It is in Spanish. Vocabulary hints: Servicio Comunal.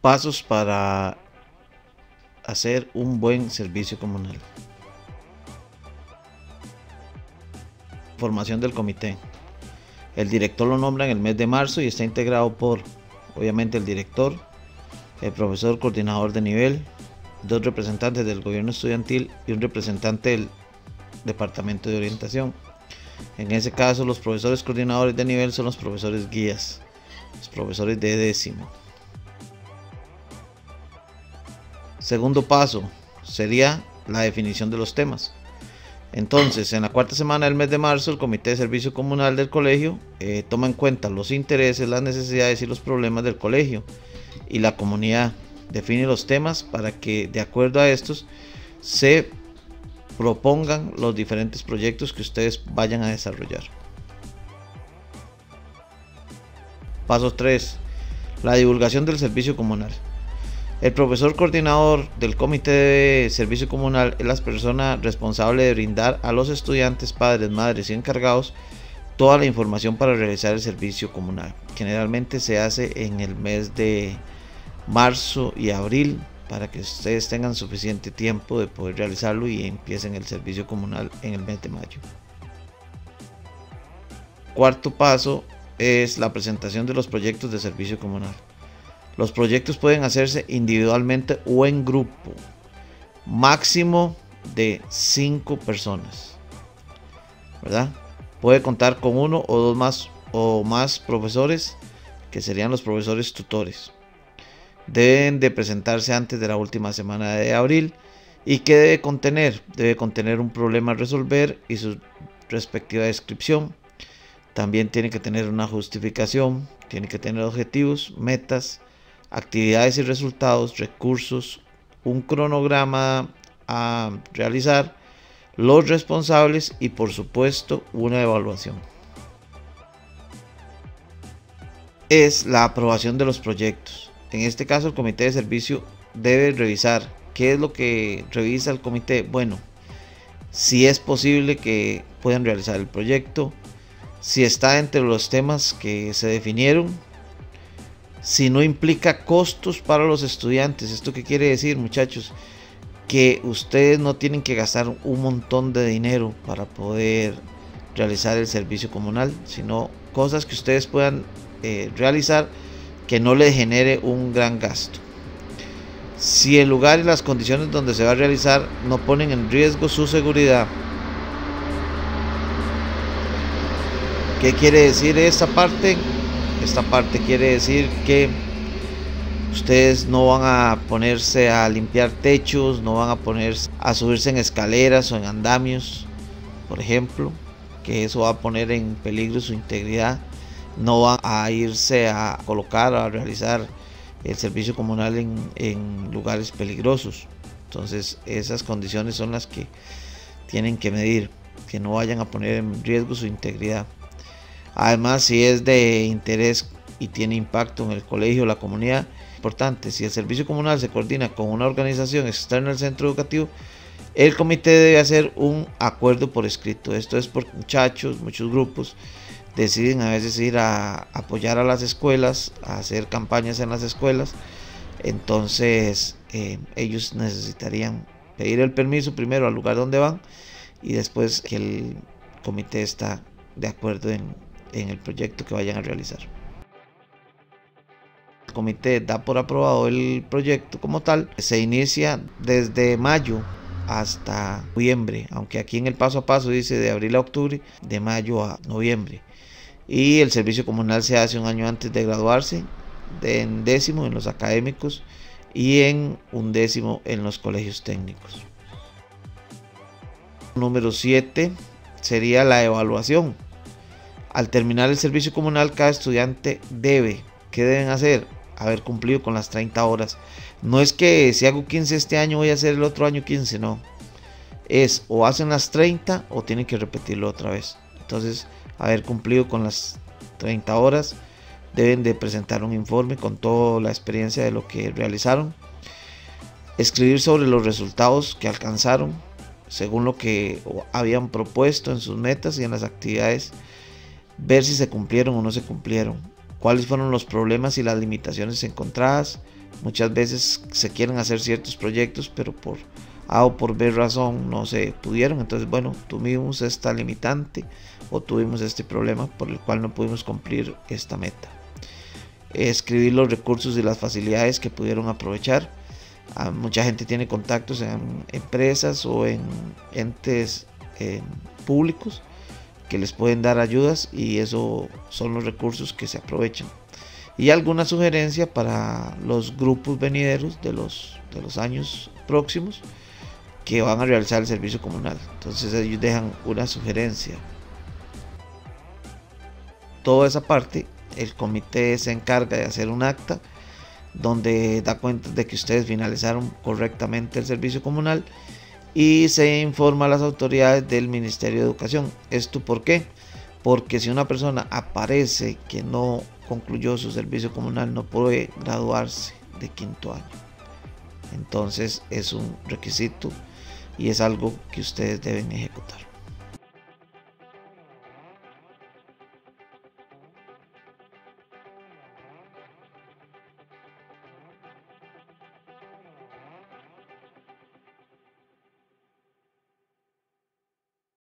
pasos para hacer un buen servicio comunal. Formación del comité. El director lo nombra en el mes de marzo y está integrado por, obviamente, el director, el profesor coordinador de nivel, dos representantes del gobierno estudiantil y un representante del departamento de orientación. En ese caso, los profesores coordinadores de nivel son los profesores guías, los profesores de décimo. Segundo paso sería la definición de los temas. Entonces, en la cuarta semana del mes de marzo, el Comité de Servicio Comunal del colegio toma en cuenta los intereses, las necesidades y los problemas del colegio y la comunidad. Define los temas para que, de acuerdo a estos, se propongan los diferentes proyectos que ustedes vayan a desarrollar. Paso 3. La divulgación del servicio comunal. El profesor coordinador del Comité de Servicio Comunal es la persona responsable de brindar a los estudiantes, padres, madres y encargados toda la información para realizar el servicio comunal. Generalmente se hace en el mes de marzo y abril para que ustedes tengan suficiente tiempo de poder realizarlo y empiecen el servicio comunal en el mes de mayo. Cuarto paso es la presentación de los proyectos de servicio comunal. Los proyectos pueden hacerse individualmente o en grupo, máximo de 5 personas, ¿verdad? Puede contar con uno o dos más profesores, que serían los profesores tutores. Deben de presentarse antes de la última semana de abril. ¿Y qué debe contener? Debe contener un problema a resolver y su respectiva descripción. También tiene que tener una justificación, tiene que tener objetivos, metas, actividades y resultados, recursos, un cronograma a realizar, los responsables y, por supuesto, una evaluación. Es la aprobación de los proyectos. En este caso, el comité de servicio debe revisar. ¿Qué es lo que revisa el comité? Bueno, si es posible que puedan realizar el proyecto, si está entre los temas que se definieron, si no implica costos para los estudiantes. ¿Esto qué quiere decir, muchachos? Que ustedes no tienen que gastar un montón de dinero para poder realizar el servicio comunal, sino cosas que ustedes puedan realizar que no les genere un gran gasto. Si el lugar y las condiciones donde se va a realizar no ponen en riesgo su seguridad. ¿Qué quiere decir esta parte? Esta parte quiere decir que ustedes no van a ponerse a limpiar techos, no van a ponerse a subirse en escaleras o en andamios, por ejemplo, que eso va a poner en peligro su integridad. No van a irse a colocar o a realizar el servicio comunal en lugares peligrosos. Entonces, esas condiciones son las que tienen que medir, que no vayan a poner en riesgo su integridad. Además, si es de interés y tiene impacto en el colegio o la comunidad, importante, si el servicio comunal se coordina con una organización externa al centro educativo, el comité debe hacer un acuerdo por escrito. Esto es porque muchachos, muchos grupos deciden a veces ir a apoyar a las escuelas, a hacer campañas en las escuelas. Entonces, ellos necesitarían pedir el permiso primero al lugar donde van y después que el comité está de acuerdo en el proyecto que vayan a realizar. El comité da por aprobado el proyecto como tal. Se inicia desde mayo hasta noviembre, aunque aquí en el paso a paso dice de abril a octubre, de mayo a noviembre. Y el servicio comunal se hace un año antes de graduarse, en décimo en los académicos y en undécimo en los colegios técnicos. Número 7 sería la evaluación. Al terminar el servicio comunal, cada estudiante debe, ¿qué deben hacer? Haber cumplido con las 30 horas. No es que si hago 15 este año voy a hacer el otro año 15, no. Es o hacen las 30 o tienen que repetirlo otra vez. Entonces, haber cumplido con las 30 horas, deben de presentar un informe con toda la experiencia de lo que realizaron, escribir sobre los resultados que alcanzaron, según lo que habían propuesto en sus metas y en las actividades, ver si se cumplieron o no se cumplieron, cuáles fueron los problemas y las limitaciones encontradas, Muchas veces se quieren hacer ciertos proyectos, pero por A o por B razón no se pudieron. Entonces, bueno, tuvimos esta limitante o tuvimos este problema por el cual no pudimos cumplir esta meta. Escribir los recursos y las facilidades que pudieron aprovechar. Mucha gente tiene contactos en empresas o en entes públicos que les pueden dar ayudas, y eso son los recursos que se aprovechan. Y alguna sugerencia para los grupos venideros de los años próximos que van a realizar el servicio comunal. Entonces ellos dejan una sugerencia. Toda esa parte, el comité se encarga de hacer un acta donde da cuenta de que ustedes finalizaron correctamente el servicio comunal, y se informa a las autoridades del Ministerio de Educación. ¿Esto por qué? Porque si una persona aparece que no concluyó su servicio comunal, no puede graduarse de quinto año. Entonces es un requisito y es algo que ustedes deben ejecutar.